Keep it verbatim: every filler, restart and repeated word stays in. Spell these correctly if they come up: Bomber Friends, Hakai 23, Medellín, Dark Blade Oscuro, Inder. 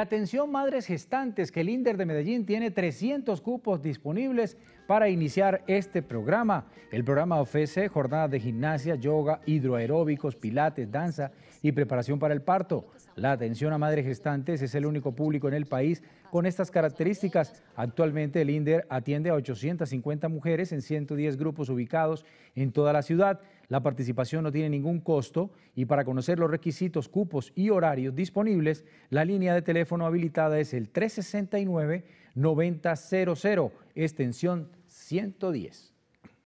Atención madres gestantes, que el Inder de Medellín tiene trescientos cupos disponibles para iniciar este programa. El programa ofrece jornadas de gimnasia, yoga, hidroaeróbicos, pilates, danza y preparación para el parto. La atención a madres gestantes es el único público en el país con estas características. Actualmente el Inder atiende a ochocientas cincuenta mujeres en ciento diez grupos ubicados en toda la ciudad. La participación no tiene ningún costo y para conocer los requisitos, cupos y horarios disponibles, la línea de teléfono habilitada es el tres sesenta y nueve, noventa cero cero, extensión ciento diez.